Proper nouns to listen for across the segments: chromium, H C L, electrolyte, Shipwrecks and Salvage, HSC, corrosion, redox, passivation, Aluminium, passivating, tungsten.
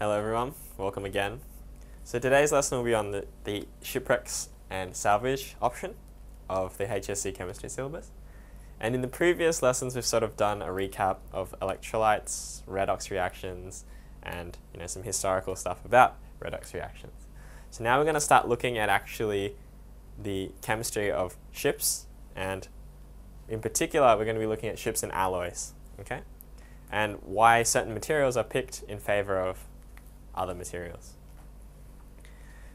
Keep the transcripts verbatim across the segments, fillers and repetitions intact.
Hello everyone, welcome again. So today's lesson will be on the, the shipwrecks and salvage option of the H S C chemistry syllabus. And in the previous lessons we've sort of done a recap of electrolytes, redox reactions, and you know some historical stuff about redox reactions. So now we're going to start looking at actually the chemistry of ships, and in particular we're going to be looking at ships and alloys, okay? And why certain materials are picked in favor of other materials.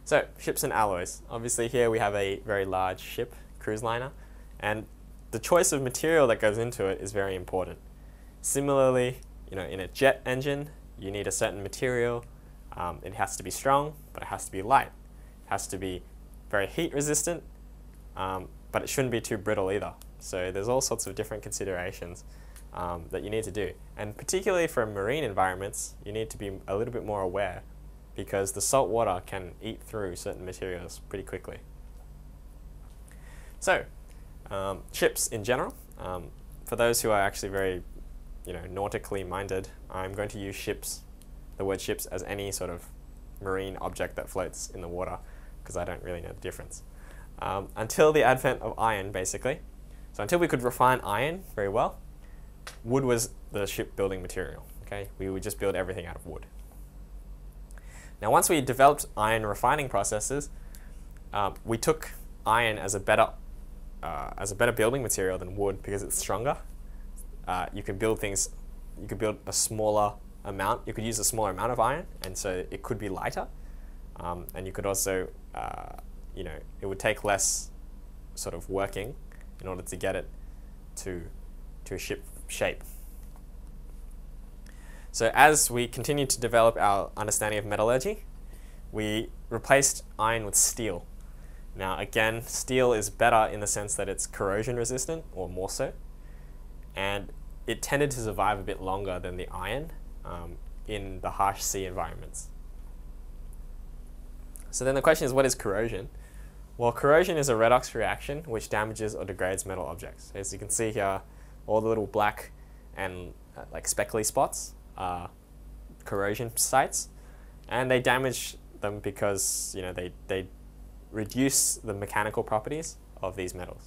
So ships and alloys. Obviously here we have a very large ship, cruise liner, and the choice of material that goes into it is very important. Similarly, you know, in a jet engine you need a certain material. Um, it has to be strong, but it has to be light. It has to be very heat resistant, um, but it shouldn't be too brittle either. So there's all sorts of different considerations Um, that you need to do. And particularly for marine environments, you need to be a little bit more aware because the salt water can eat through certain materials pretty quickly. So, um, ships in general. Um, for those who are actually very, you know, nautically minded, I'm going to use ships, the word ships, as any sort of marine object that floats in the water because I don't really know the difference. Um, until the advent of iron, basically. So until we could refine iron very well, wood was the shipbuilding material, okay? We would just build everything out of wood. Now once we developed iron refining processes, um, we took iron as a better uh, as a better building material than wood because it's stronger. Uh, you could build things, you could build a smaller amount, you could use a smaller amount of iron, and so it could be lighter. Um, and you could also, uh, you know, it would take less sort of working in order to get it to, to a ship shape. So as we continued to develop our understanding of metallurgy, we replaced iron with steel. Now again, steel is better in the sense that it's corrosion resistant, or more so, and it tended to survive a bit longer than the iron um, in the harsh sea environments. So then the question is, what is corrosion? Well, corrosion is a redox reaction which damages or degrades metal objects. As you can see here, all the little black and uh, like speckly spots are corrosion sites, and they damage them because you know they, they reduce the mechanical properties of these metals.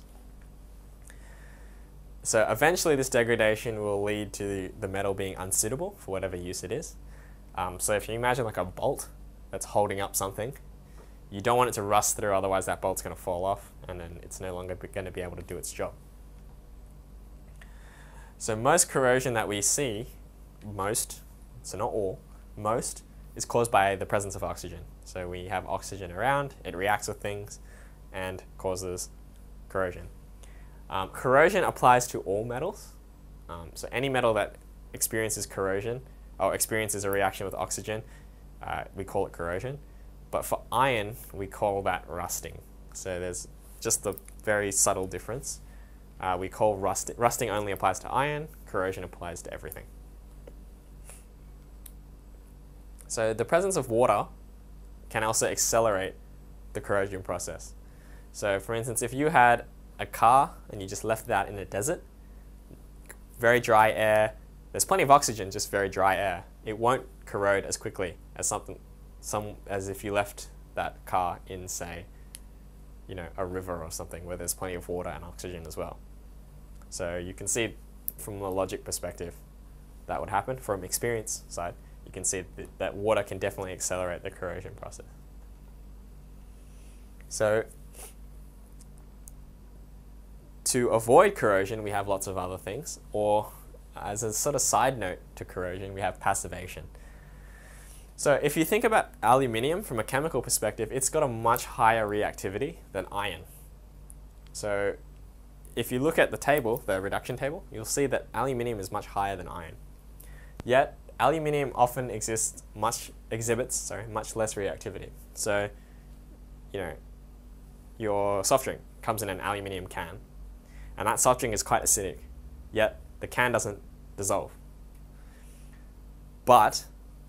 So eventually this degradation will lead to the, the metal being unsuitable for whatever use it is. Um, so if you imagine like a bolt that's holding up something, you don't want it to rust through, otherwise that bolt's going to fall off and then it's no longer going to be able to do its job. So most corrosion that we see, most, so not all, most, is caused by the presence of oxygen. So we have oxygen around, it reacts with things and causes corrosion. Um, corrosion applies to all metals. Um, so any metal that experiences corrosion, or experiences a reaction with oxygen, uh, we call it corrosion. But for iron, we call that rusting. So there's just the very subtle difference. Uh, we call rust, rusting only applies to iron, corrosion applies to everything. So the presence of water can also accelerate the corrosion process. So for instance, if you had a car and you just left that in the desert, very dry air, there's plenty of oxygen, just very dry air. It won't corrode as quickly as something, some, as if you left that car in, say, you know, a river or something where there's plenty of water and oxygen as well. So you can see from the logic perspective that would happen. From experience side, you can see th that water can definitely accelerate the corrosion process. So to avoid corrosion, we have lots of other things, or as a sort of side note to corrosion, we have passivation. So if you think about aluminium from a chemical perspective, it's got a much higher reactivity than iron. So if you look at the table, the reduction table, you'll see that aluminium is much higher than iron. Yet aluminium often exists much exhibits, sorry, much less reactivity. So you know, your soft drink comes in an aluminium can, and that soft drink is quite acidic. Yet the can doesn't dissolve. But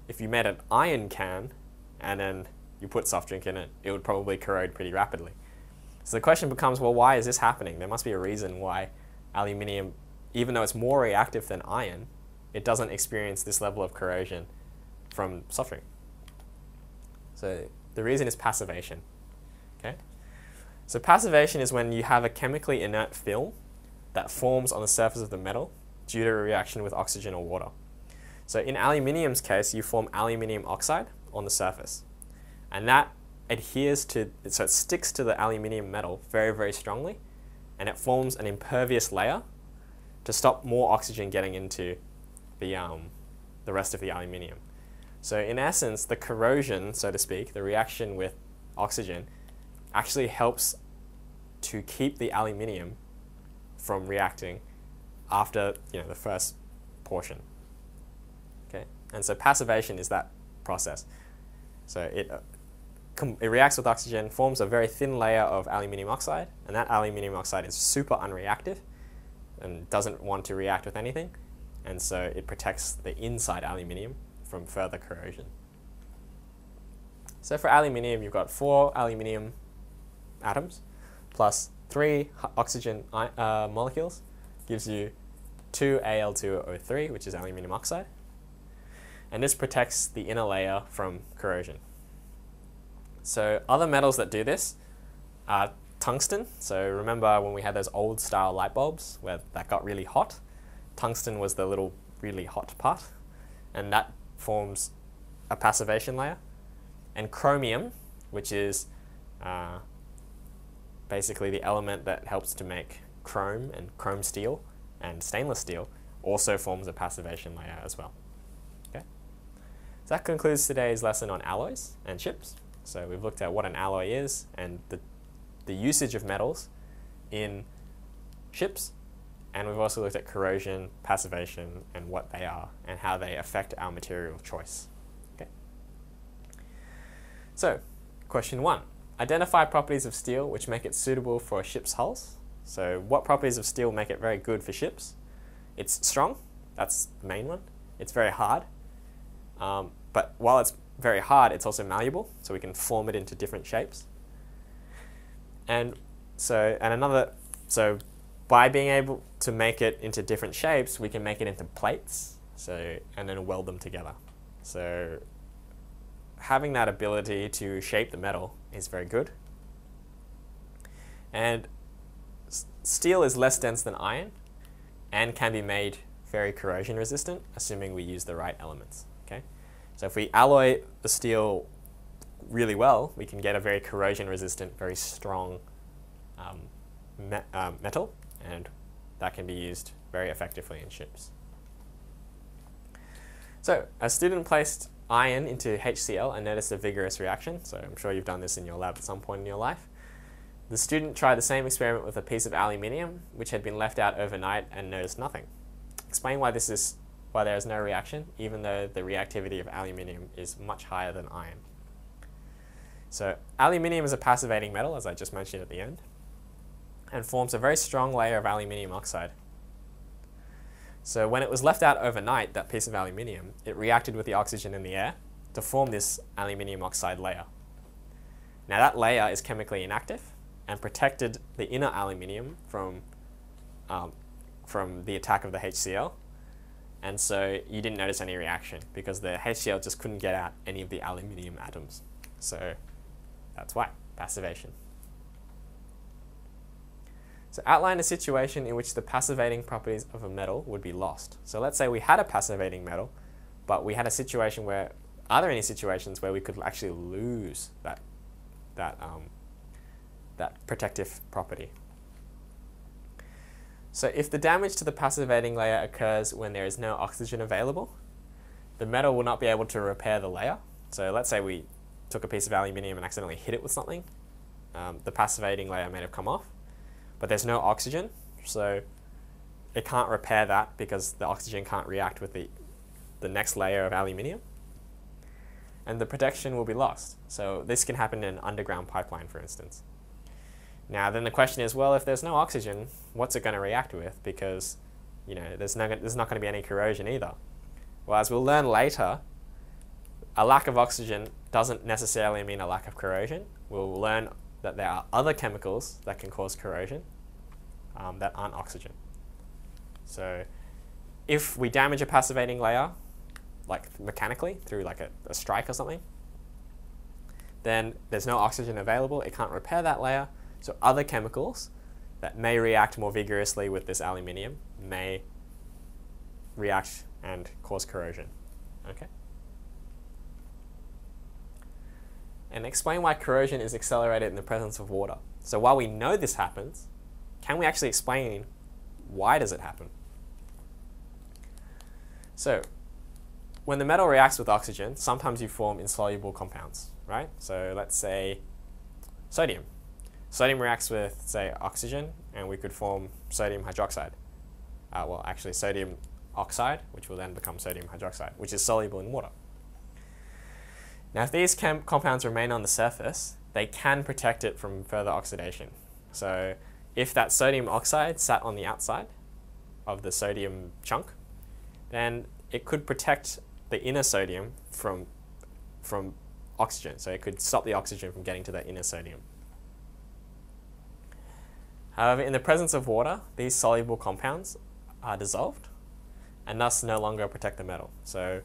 if you made an iron can and then you put soft drink in it, it would probably corrode pretty rapidly. So the question becomes, well, why is this happening? There must be a reason why aluminium, even though it's more reactive than iron, it doesn't experience this level of corrosion from soft drink. So the reason is passivation. Okay? So passivation is when you have a chemically inert film that forms on the surface of the metal due to a reaction with oxygen or water. So in aluminium's case, you form aluminium oxide on the surface. And that adheres to, so it sticks to the aluminium metal very, very strongly, and it forms an impervious layer to stop more oxygen getting into the, um, the rest of the aluminium. So in essence, the corrosion, so to speak, the reaction with oxygen, actually helps to keep the aluminium from reacting after, you know, the first portion. Okay? And so passivation is that process. So it, uh, com it reacts with oxygen, forms a very thin layer of aluminium oxide, and that aluminium oxide is super unreactive and doesn't want to react with anything, and so it protects the inside aluminium from further corrosion. So for aluminium, you've got four aluminium atoms plus three oxygen uh, molecules, gives you two A L two O three, which is aluminium oxide, and this protects the inner layer from corrosion. So other metals that do this are tungsten. So remember when we had those old style light bulbs where that got really hot? Tungsten was the little really hot part, and that forms a passivation layer. And chromium, which is uh, basically the element that helps to make chrome and chrome steel and stainless steel, also forms a passivation layer as well. Okay? So that concludes today's lesson on alloys and chips. So we've looked at what an alloy is and the, the usage of metals in chips, and we've also looked at corrosion, passivation, and what they are and how they affect our material choice. Okay? So, question one. Identify properties of steel which make it suitable for ship's hulls. So what properties of steel make it very good for ships? It's strong, that's the main one. It's very hard, um, but while it's very hard, it's also malleable, so we can form it into different shapes. And so, and another, so by being able to make it into different shapes, we can make it into plates, so, and then weld them together. So having that ability to shape the metal is very good. And steel is less dense than iron and can be made very corrosion resistant, assuming we use the right elements. Okay? So if we alloy the steel really well, we can get a very corrosion resistant, very strong um, me uh, metal, and that can be used very effectively in ships. So a student placed iron into H C L and noticed a vigorous reaction. So I'm sure you've done this in your lab at some point in your life. The student tried the same experiment with a piece of aluminium which had been left out overnight and noticed nothing. Explain why this is why there is no reaction, even though the reactivity of aluminium is much higher than iron. So aluminium is a passivating metal, as I just mentioned at the end, and forms a very strong layer of aluminium oxide. So when it was left out overnight, that piece of aluminium, it reacted with the oxygen in the air to form this aluminium oxide layer. Now that layer is chemically inactive and protected the inner aluminium from, um, from the attack of the H C L, and so you didn't notice any reaction because the H C L just couldn't get out any of the aluminium atoms. So that's why, passivation. So outline a situation in which the passivating properties of a metal would be lost. So let's say we had a passivating metal, but we had a situation where, are there any situations where we could actually lose that, that, um, that protective property? So if the damage to the passivating layer occurs when there is no oxygen available, the metal will not be able to repair the layer. So let's say we took a piece of aluminium and accidentally hit it with something. Um, the passivating layer may have come off, but there's no oxygen, so it can't repair that because the oxygen can't react with the, the next layer of aluminium, and the protection will be lost. So this can happen in an underground pipeline, for instance. Now then the question is, well, if there's no oxygen, what's it going to react with? Because, you know, there's, no, there's not going to be any corrosion either. Well, as we'll learn later, a lack of oxygen doesn't necessarily mean a lack of corrosion. We'll learn that there are other chemicals that can cause corrosion um, that aren't oxygen. So if we damage a passivating layer, like mechanically, through like a, a strike or something, then there's no oxygen available, it can't repair that layer, so other chemicals that may react more vigorously with this aluminium may react and cause corrosion. Okay? And explain why corrosion is accelerated in the presence of water. So while we know this happens, can we actually explain why does it happen? So when the metal reacts with oxygen, sometimes you form insoluble compounds, right? So let's say sodium. Sodium reacts with, say, oxygen, and we could form sodium hydroxide. Uh, well, actually sodium oxide, which will then become sodium hydroxide, which is soluble in water. Now, if these chem compounds remain on the surface, they can protect it from further oxidation. So if that sodium oxide sat on the outside of the sodium chunk, then it could protect the inner sodium from, from oxygen. So it could stop the oxygen from getting to that inner sodium. However, in the presence of water, these soluble compounds are dissolved and thus no longer protect the metal. So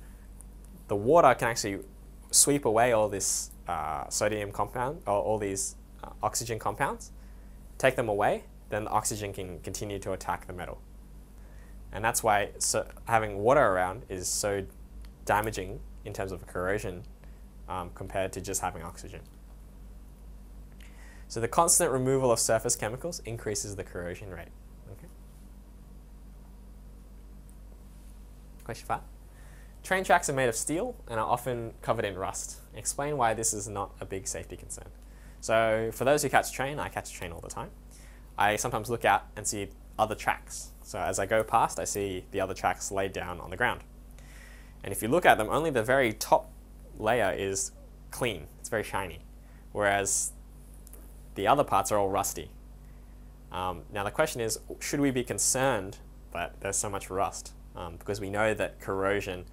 the water can actually sweep away all this uh, sodium compound, or all these uh, oxygen compounds, take them away, then the oxygen can continue to attack the metal. And that's why so having water around is so damaging in terms of corrosion um, compared to just having oxygen. So the constant removal of surface chemicals increases the corrosion rate. Okay. Question five. Train tracks are made of steel and are often covered in rust. Explain why this is not a big safety concern. So for those who catch train, I catch train all the time. I sometimes look out and see other tracks. So as I go past, I see the other tracks laid down on the ground. And if you look at them, only the very top layer is clean. It's very shiny. Whereas the other parts are all rusty. Um, now the question is, should we be concerned that there's so much rust? Um, because we know that corrosion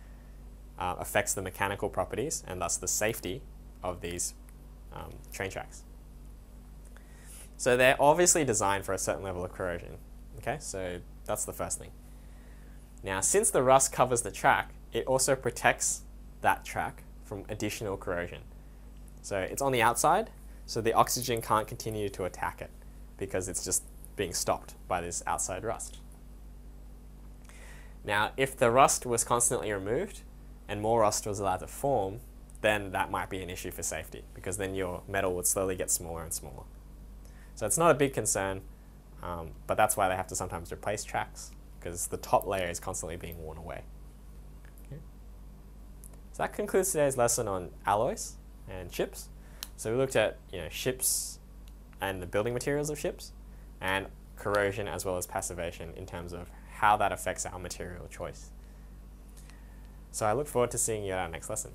uh, affects the mechanical properties and thus the safety of these um, train tracks. So they're obviously designed for a certain level of corrosion. Okay, so that's the first thing. Now, since the rust covers the track, it also protects that track from additional corrosion. So it's on the outside, so the oxygen can't continue to attack it because it's just being stopped by this outside rust. Now, if the rust was constantly removed and more rust was allowed to form, then that might be an issue for safety because then your metal would slowly get smaller and smaller. So it's not a big concern, um, but that's why they have to sometimes replace tracks because the top layer is constantly being worn away. Okay. So that concludes today's lesson on alloys and ships. So we looked at you know, ships and the building materials of ships and corrosion as well as passivation in terms of how that affects our material choice. So I look forward to seeing you at our next lesson.